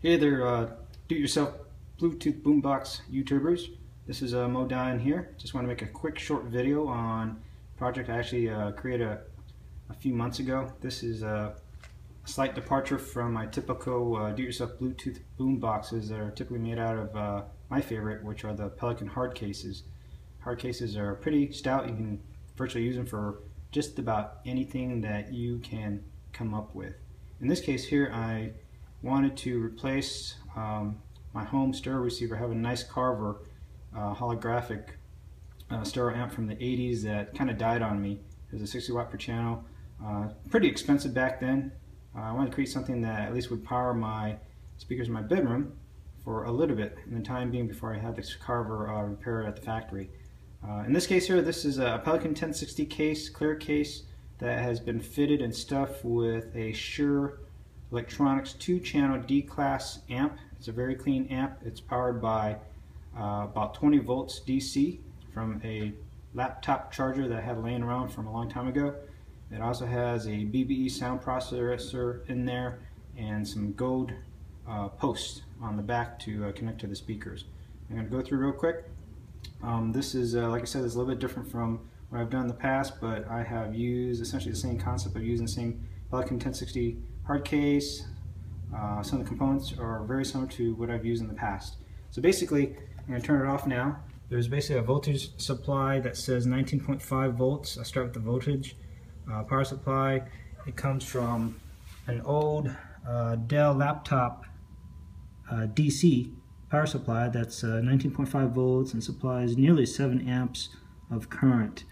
Hey there, do-it-yourself Bluetooth boombox YouTubers. This is Mo Dion here. Just want to make a quick short video on a project I actually created a few months ago. This is a slight departure from my typical do-it-yourself Bluetooth boomboxes that are typically made out of my favorite, which are the Pelican hard cases. Hard cases are pretty stout. You can virtually use them for just about anything that you can come up with. In this case here, I wanted to replace my home stereo receiver. I have a nice Carver holographic stereo amp from the 80s that kind of died on me. It was a 60 watt per channel. Pretty expensive back then. I wanted to create something that at least would power my speakers in my bedroom for a little bit, in the time being before I had this Carver repaired at the factory. In this case here, this is a Pelican 1060 case, clear case, that has been fitted and stuffed with a Shure Electronics 2-channel D-class amp. It's a very clean amp. It's powered by about 20 volts DC from a laptop charger that I had laying around from a long time ago. It also has a BBE sound processor in there and some gold posts on the back to connect to the speakers. I'm going to go through real quick. This is, like I said, it's a little bit different from what I've done in the past, but I have used essentially the same concept of using the same Pelican 1060 hard case. Some of the components are very similar to what I've used in the past. So basically, I'm going to turn it off now. There's basically a voltage supply that says 19.5 volts. I start with the voltage. Power supply, it comes from an old Dell laptop DC power supply that's 19.5 volts and supplies nearly 7 amps of current.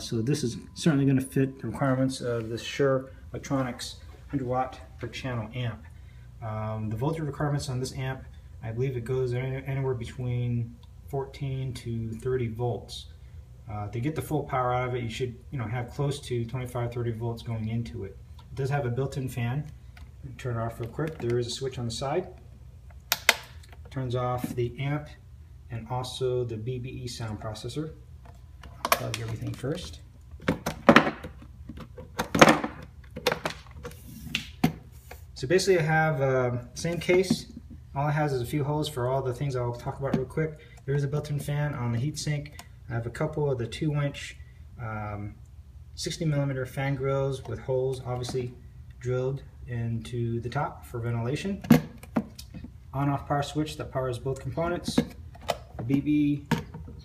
So this is certainly going to fit the requirements of the Shure Electronics 100 watt per channel amp. The voltage requirements on this amp, I believe it goes anywhere between 14 to 30 volts. To get the full power out of it, you should have close to 25-30 volts going into it. It does have a built-in fan. Turn it off real quick. There is a switch on the side. Turns off the amp and also the BBE sound processor. Plug everything first. So basically I have the same case. All it has is a few holes for all the things I'll talk about real quick. There is a built-in fan on the heatsink. I have a couple of the 2-inch 60 millimeter fan grills with holes obviously drilled into the top for ventilation. On-off power switch that powers both components. The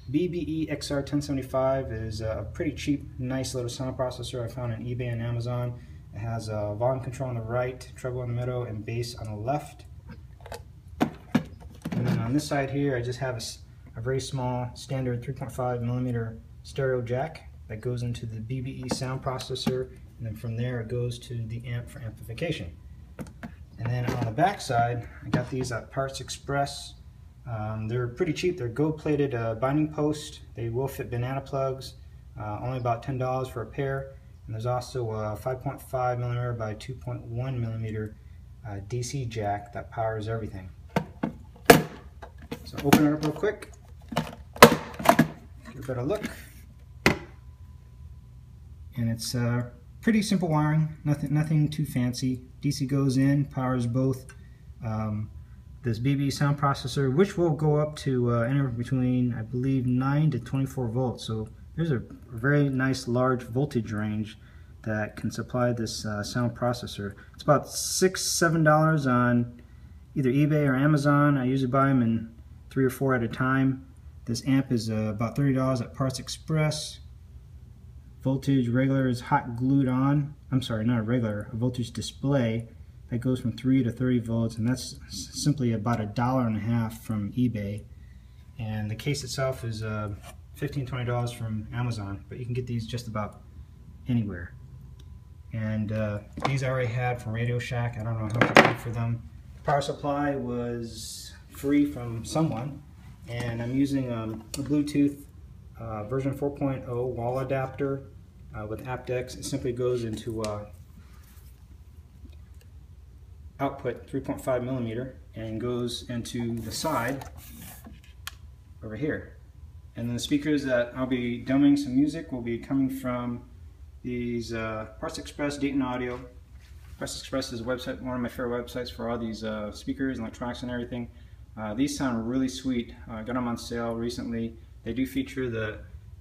BBE XR 1075 is a pretty cheap, nice little sound processor I found on eBay and Amazon. It has volume control on the right, treble in the middle, and bass on the left. And then on this side here, I just have a very small standard 3.5 millimeter stereo jack that goes into the BBE sound processor, and then from there it goes to the amp for amplification. And then on the back side, I got these at Parts Express. They're pretty cheap. They're gold-plated binding posts. They will fit banana plugs. Only about $10 for a pair. And there's also a 5.5 millimeter by 2.1 millimeter DC jack that powers everything. So open it up real quick. Give it a look. And it's pretty simple wiring. Nothing too fancy. DC goes in, powers both. This BBE sound processor, which will go up to anywhere between, I believe, 9 to 24 volts. So there's a very nice large voltage range that can supply this sound processor. It's about $6-7 on either eBay or Amazon. I usually buy them in 3 or 4 at a time. This amp is about $30 at Parts Express. Voltage regular is hot glued on. I'm sorry, not a regular, a voltage display that goes from 3 to 30 volts, and that's simply about $1.50 from eBay. And the case itself is $15-20 from Amazon, but you can get these just about anywhere. And these I already had from Radio Shack. I don't know how to pay for them. Power supply was free from someone, and I'm using a Bluetooth version 4.0 wall adapter with aptX. It simply goes into output 3.5 millimeter and goes into the side over here. And then the speakers that I'll be dumbing some music will be coming from these Parts Express Dayton Audio Parts Express is a website, one of my favorite websites for all these speakers and electronics and everything. These sound really sweet. I got them on sale recently. They do feature the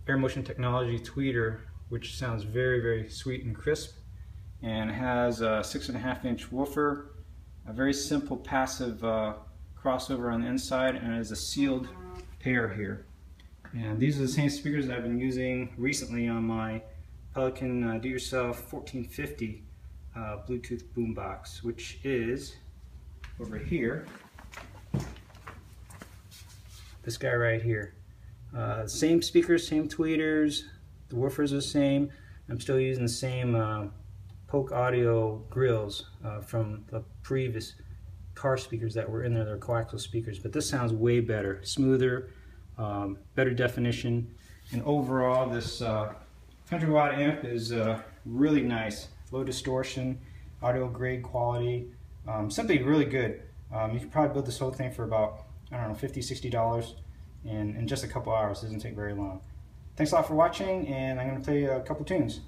Air Motion Technology tweeter, which sounds very, very sweet and crisp, and has a 6.5-inch woofer, a very simple passive crossover on the inside, and it is a sealed pair here. And these are the same speakers that I've been using recently on my Pelican do-yourself 1450 Bluetooth boombox, which is over here, this guy right here. Same speakers, same tweeters, the woofers are the same. I'm still using the same Polk audio grills from the previous car speakers that were in there. They're coaxial speakers, but this sounds way better, smoother, better definition, and overall this 100-watt amp is really nice. Low distortion, audio grade quality, something really good. You could probably build this whole thing for about, I don't know, $50, $60 in just a couple hours. It doesn't take very long. Thanks a lot for watching, and I'm going to play a couple tunes.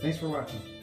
Thanks for watching.